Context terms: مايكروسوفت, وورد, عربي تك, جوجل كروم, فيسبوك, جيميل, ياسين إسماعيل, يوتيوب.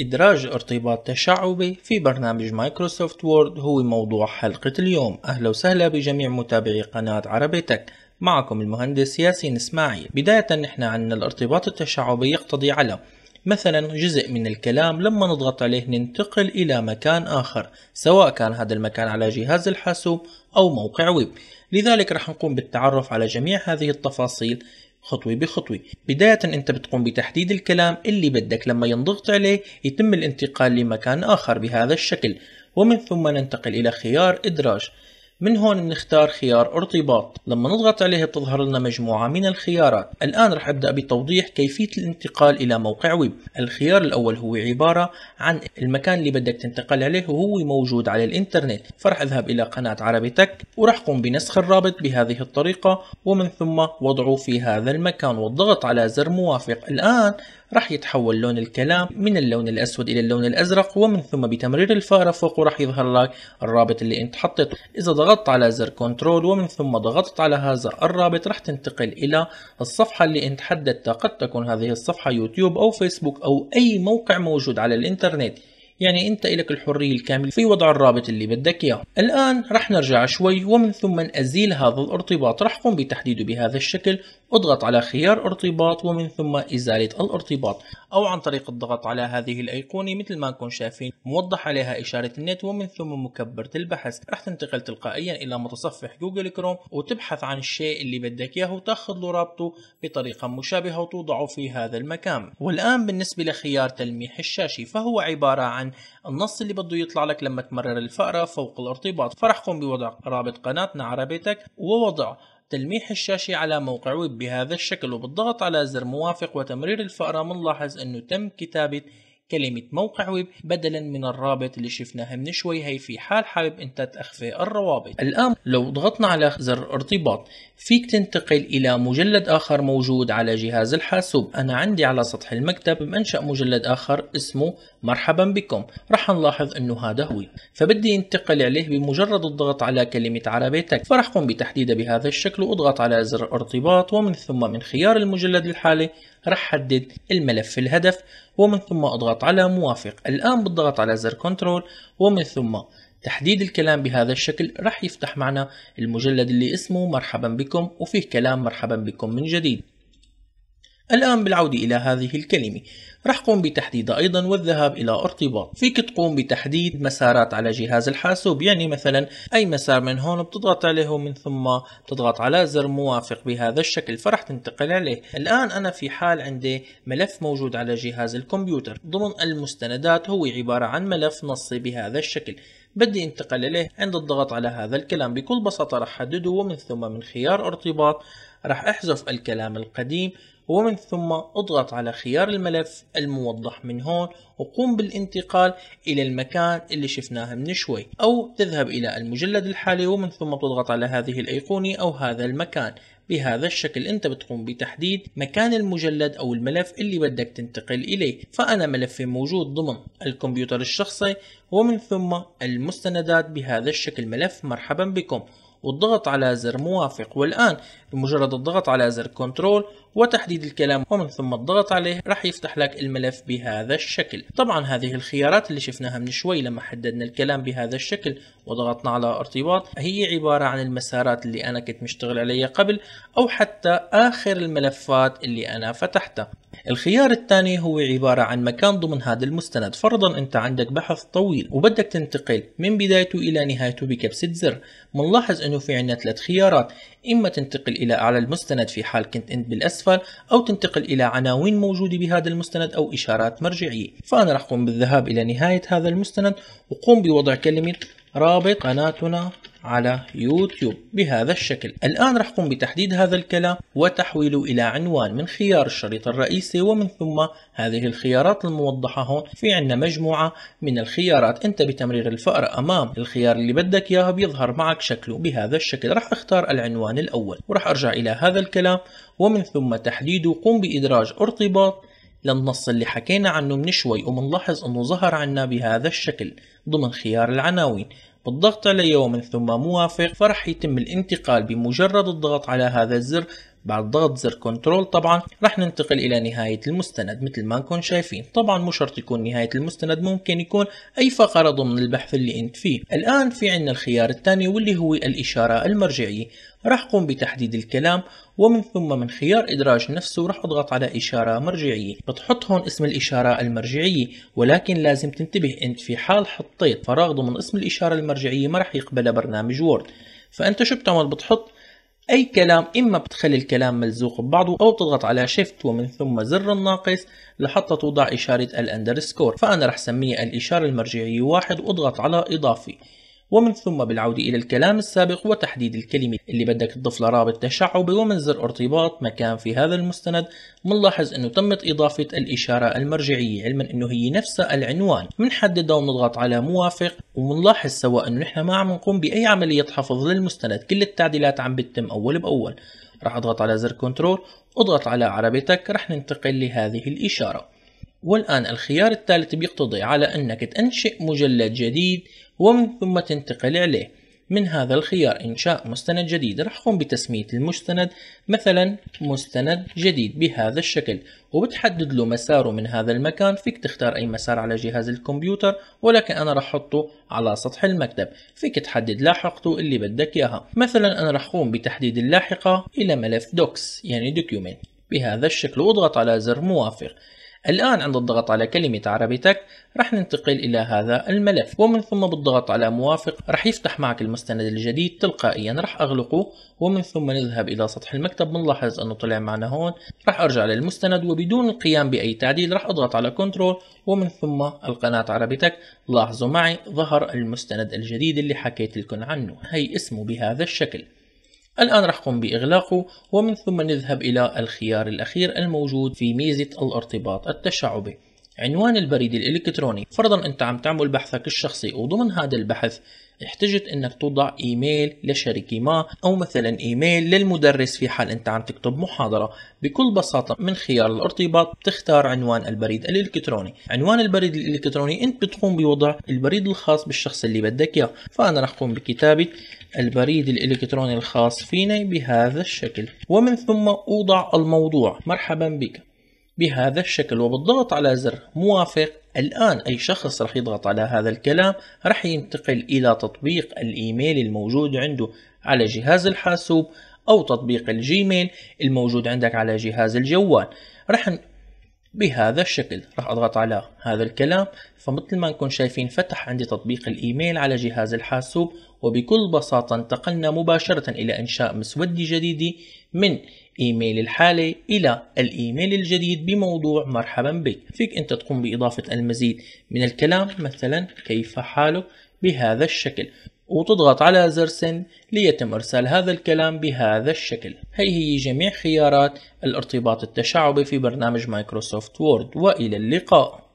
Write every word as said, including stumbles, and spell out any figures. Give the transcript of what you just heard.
إدراج ارتباط تشعبي في برنامج مايكروسوفت وورد هو موضوع حلقة اليوم. أهلا وسهلا بجميع متابعي قناة عربيتك، معكم المهندس ياسين إسماعيل. بداية نحن عندنا الارتباط التشعبي يقتضي على مثلا جزء من الكلام لما نضغط عليه ننتقل إلى مكان آخر، سواء كان هذا المكان على جهاز الحاسوب أو موقع ويب. لذلك رح نقوم بالتعرف على جميع هذه التفاصيل خطوة بخطوة. بداية انت بتقوم بتحديد الكلام اللي بدك لما ينضغط عليه يتم الانتقال لمكان آخر بهذا الشكل، ومن ثم ننتقل إلى خيار إدراج. من هون بنختار خيار ارتباط، لما نضغط عليه بتظهر لنا مجموعة من الخيارات. الآن رح أبدأ بتوضيح كيفية الانتقال إلى موقع ويب. الخيار الأول هو عبارة عن المكان اللي بدك تنتقل عليه وهو موجود على الإنترنت، فرح أذهب إلى قناة عربيتك ورح قوم بنسخ الرابط بهذه الطريقة ومن ثم وضعه في هذا المكان والضغط على زر موافق. الآن رح يتحول لون الكلام من اللون الأسود إلى اللون الأزرق، ومن ثم بتمرير الفأرة فوق رح يظهر لك الرابط اللي أنت حطيته. إذا ضغطت على زر كنترول ومن ثم ضغطت على هذا الرابط رح تنتقل إلى الصفحة اللي أنت حددتها، قد تكون هذه الصفحة يوتيوب أو فيسبوك أو أي موقع موجود على الإنترنت. يعني أنت إلك الحرية الكاملة في وضع الرابط اللي بدك إياه. الآن رح نرجع شوي ومن ثم أزيل هذا الارتباط، رح قوم بتحديده بهذا الشكل، أضغط على خيار ارتباط ومن ثم إزالة الارتباط، أو عن طريق الضغط على هذه الأيقونة مثل ما نكون شايفين موضح عليها إشارة النت ومن ثم مكبرة البحث. رح تنتقل تلقائيا إلى متصفح جوجل كروم وتبحث عن الشيء اللي بدك إياه وتاخذ له رابطه بطريقة مشابهة وتوضعه في هذا المكان. والآن بالنسبة لخيار تلميح الشاشة فهو عبارة عن النص اللي بده يطلع لك لما تمرر الفأرة فوق الارتباط، فرح قوم بوضع رابط قناتنا عربيتك ووضع تلميح الشاشة على موقع ويب بهذا الشكل، وبالضغط على زر موافق وتمرير الفأرة منلاحظ انه تم كتابة كلمة موقع ويب بدلا من الرابط اللي شفناها من شوي. هي في حال حابب انت تخفي الروابط. الان لو ضغطنا على زر ارتباط فيك تنتقل الى مجلد اخر موجود على جهاز الحاسوب. انا عندي على سطح المكتب بنشأ مجلد اخر اسمه مرحبا بكم، رح نلاحظ انه هذا هو، فبدي انتقل عليه بمجرد الضغط على كلمة عربيتك، فرح قوم بتحديده بهذا الشكل واضغط على زر ارتباط ومن ثم من خيار المجلد الحالي رح حدد الملف الهدف ومن ثم اضغط على موافق. الآن بالضغط على زر كنترول ومن ثم تحديد الكلام بهذا الشكل رح يفتح معنا المجلد اللي اسمه مرحبا بكم وفيه كلام مرحبا بكم من جديد. الآن بالعودة إلى هذه الكلمة رح قوم بتحديدها أيضا والذهاب إلى ارتباط. فيك تقوم بتحديد مسارات على جهاز الحاسوب، يعني مثلا أي مسار من هون بتضغط عليه ومن ثم بتضغط على زر موافق بهذا الشكل فرح تنتقل عليه. الآن أنا في حال عندي ملف موجود على جهاز الكمبيوتر ضمن المستندات، هو عبارة عن ملف نصي بهذا الشكل، بدي انتقل إليه عند الضغط على هذا الكلام. بكل بساطة رح حدده ومن ثم من خيار ارتباط رح أحذف الكلام القديم ومن ثم اضغط على خيار الملف الموضح من هون وقوم بالانتقال إلى المكان اللي شفناه من شوي، أو تذهب إلى المجلد الحالي ومن ثم تضغط على هذه الأيقونة أو هذا المكان. بهذا الشكل أنت بتقوم بتحديد مكان المجلد أو الملف اللي بدك تنتقل إليه. فأنا ملفي موجود ضمن الكمبيوتر الشخصي ومن ثم المستندات بهذا الشكل، ملف مرحبا بكم، والضغط على زر موافق. والآن بمجرد الضغط على زر كنترول وتحديد الكلام ومن ثم الضغط عليه راح يفتح لك الملف بهذا الشكل. طبعا هذه الخيارات اللي شفناها من شوي لما حددنا الكلام بهذا الشكل وضغطنا على ارتباط هي عبارة عن المسارات اللي أنا كنت مشتغل عليها قبل أو حتى آخر الملفات اللي أنا فتحتها. الخيار الثاني هو عبارة عن مكان ضمن هذا المستند. فرضا أنت عندك بحث طويل وبدك تنتقل من بدايته إلى نهايته بكبسة زر، منلاحظ أنه في عندنا ثلاث خيارات، إما تنتقل إلى أعلى المستند في حال كنت أنت بالأسفل، أو تنتقل إلى عناوين موجودة بهذا المستند أو إشارات مرجعية. فأنا راح أقوم بالذهاب إلى نهاية هذا المستند وقوم بوضع كلمة رابط قناتنا على يوتيوب بهذا الشكل. الآن رح قوم بتحديد هذا الكلام وتحويله إلى عنوان من خيار الشريط الرئيسي ومن ثم هذه الخيارات الموضحة هون في عنا مجموعة من الخيارات. أنت بتمرير الفأرة أمام الخيار اللي بدك إياه بيظهر معك شكله بهذا الشكل. رح أختار العنوان الأول ورح أرجع إلى هذا الكلام ومن ثم تحديده، قوم بإدراج ارتباط للنص اللي حكينا عنه من شوي ومنلاحظ أنه ظهر عنا بهذا الشكل ضمن خيار العناوين. بالضغط عليه ومن ثم موافق فرح يتم الانتقال بمجرد الضغط على هذا الزر بعد ضغط زر كنترول طبعا رح ننتقل الى نهاية المستند مثل ما نكون شايفين. طبعا مو شرط يكون نهاية المستند، ممكن يكون اي فقرة ضمن البحث اللي انت فيه. الان في عندنا الخيار الثاني واللي هو الاشارة المرجعية. راح قوم بتحديد الكلام ومن ثم من خيار ادراج نفسه راح اضغط على اشارة مرجعية. بتحط هون اسم الاشارة المرجعية، ولكن لازم تنتبه انت في حال حطيت فراغ ضمن اسم الاشارة المرجعية ما راح يقبلها برنامج وورد. فانت شو بتعمل؟ بتحط اي كلام، اما بتخلي الكلام ملزوق ببعضه او بتضغط على شيفت ومن ثم زر الناقص لحتى توضع اشارة الاندرسكور. فانا راح اسميه الاشارة المرجعية واحد واضغط على اضافي، ومن ثم بالعودة إلى الكلام السابق وتحديد الكلمة اللي بدك تضيف لها رابط تشعبي ومن زر ارتباط مكان في هذا المستند بنلاحظ انه تمت اضافة الاشارة المرجعية، علما انه هي نفسها العنوان. بنحددها وبنضغط على موافق وبنلاحظ سوا انه نحن ما عم نقوم باي عملية حفظ للمستند، كل التعديلات عم بتتم اول باول. راح اضغط على زر كنترول واضغط على عربتك، راح ننتقل لهذه الاشارة. والان الخيار الثالث بيقتضي على انك تنشئ مجلد جديد ومن ثم تنتقل عليه. من هذا الخيار إنشاء مستند جديد راح قوم بتسمية المستند مثلا مستند جديد بهذا الشكل، وبتحدد له مساره من هذا المكان. فيك تختار أي مسار على جهاز الكمبيوتر، ولكن أنا راح أحطه على سطح المكتب. فيك تحدد لاحقته اللي بدك إياها، مثلا أنا راح قوم بتحديد اللاحقة إلى ملف دوكس يعني دوكيومنت بهذا الشكل، واضغط على زر موافق. الآن عند الضغط على كلمة عربتك رح ننتقل إلى هذا الملف، ومن ثم بالضغط على موافق رح يفتح معك المستند الجديد تلقائيا. رح أغلقه ومن ثم نذهب إلى سطح المكتب، بنلاحظ أنه طلع معنا هون. رح أرجع للمستند وبدون القيام بأي تعديل رح أضغط على كنترول ومن ثم القناة عربتك. لاحظوا معي ظهر المستند الجديد اللي حكيت لكم عنه، هي اسمه بهذا الشكل. الآن رح قم بإغلاقه ومن ثم نذهب إلى الخيار الأخير الموجود في ميزة الارتباط التشعبي، عنوان البريد الإلكتروني. فرضا أنت عم تعمل بحثك الشخصي وضمن هذا البحث احتجت أنك توضع إيميل لشركة ما، أو مثلا إيميل للمدرس في حال أنت عم تكتب محاضرة، بكل بساطة من خيار الارتباط بتختار عنوان البريد الإلكتروني. عنوان البريد الإلكتروني أنت بتقوم بوضع البريد الخاص بالشخص اللي بدك إياه، فأنا رح أقوم بكتابة البريد الإلكتروني الخاص فيني بهذا الشكل، ومن ثم أوضع الموضوع مرحبا بك بهذا الشكل، وبالضغط على زر موافق. الآن أي شخص رح يضغط على هذا الكلام رح ينتقل إلى تطبيق الإيميل الموجود عنده على جهاز الحاسوب أو تطبيق الجيميل الموجود عندك على جهاز الجوال. رح ن... بهذا الشكل رح أضغط على هذا الكلام، فمثل ما نكون شايفين فتح عندي تطبيق الإيميل على جهاز الحاسوب، وبكل بساطة انتقلنا مباشرة إلى إنشاء مسودة جديدة من إيميل الحالي إلى الإيميل الجديد بموضوع مرحبا بك. فيك أنت تقوم بإضافة المزيد من الكلام مثلا كيف حالك بهذا الشكل، وتضغط على زر سند ليتم إرسال هذا الكلام بهذا الشكل. هي هي جميع خيارات الارتباط التشعبي في برنامج مايكروسوفت وورد، وإلى اللقاء.